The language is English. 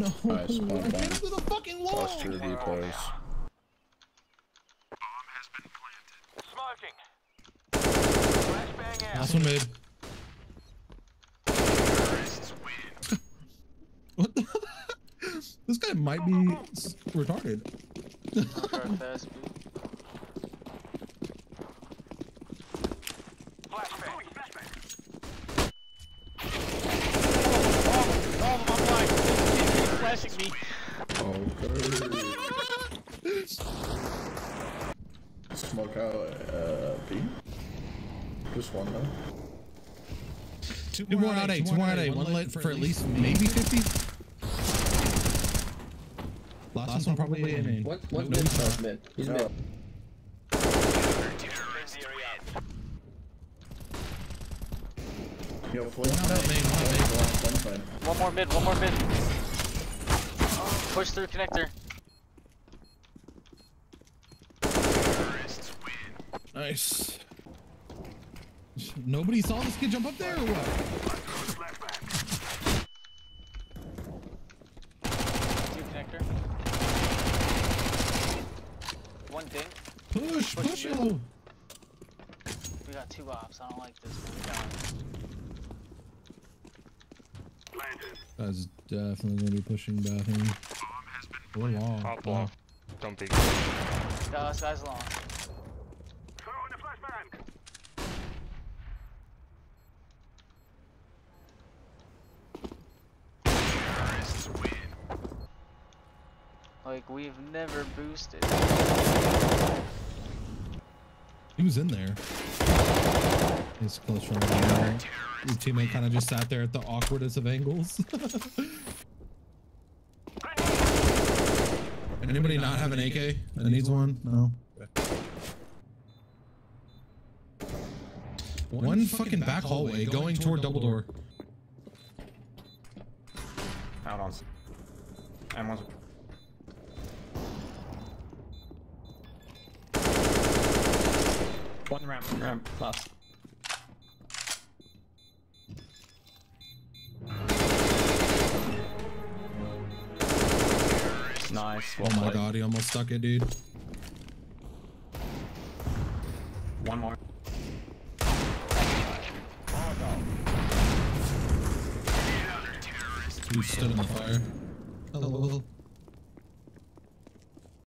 No. I spawned bomb. Into the fucking wall. Plus 2 decoys. Bomb has been planted. Smoking. Flashbang out. Last one mid. What the? This guy might be retarded. Me. Okay. Smoke out B. Just one though. Two more out A. One lit for at least maybe 50. Last one probably in A. What mid? Mid. He's mid. Yo, one more mid. Push through connector. Nice. Nobody saw this kid jump up there or what? Two connector. One ding. Push him. We got two ops. I don't like this. That's definitely gonna be pushing bathroom. We're long. Top long. Don't be. No, this guy's long. Throw in the flashbang. Terrorists win. Like, we've never boosted. He was in there. He's close from there. His teammate kind of just sat there at the awkwardest of angles. Anybody not have an AK that needs one? No. One fucking back hallway going toward double door. Out on. M1's. One ramp plus. Nice. Oh my god, he almost stuck it, dude. One more. He stood in the fire. Hello.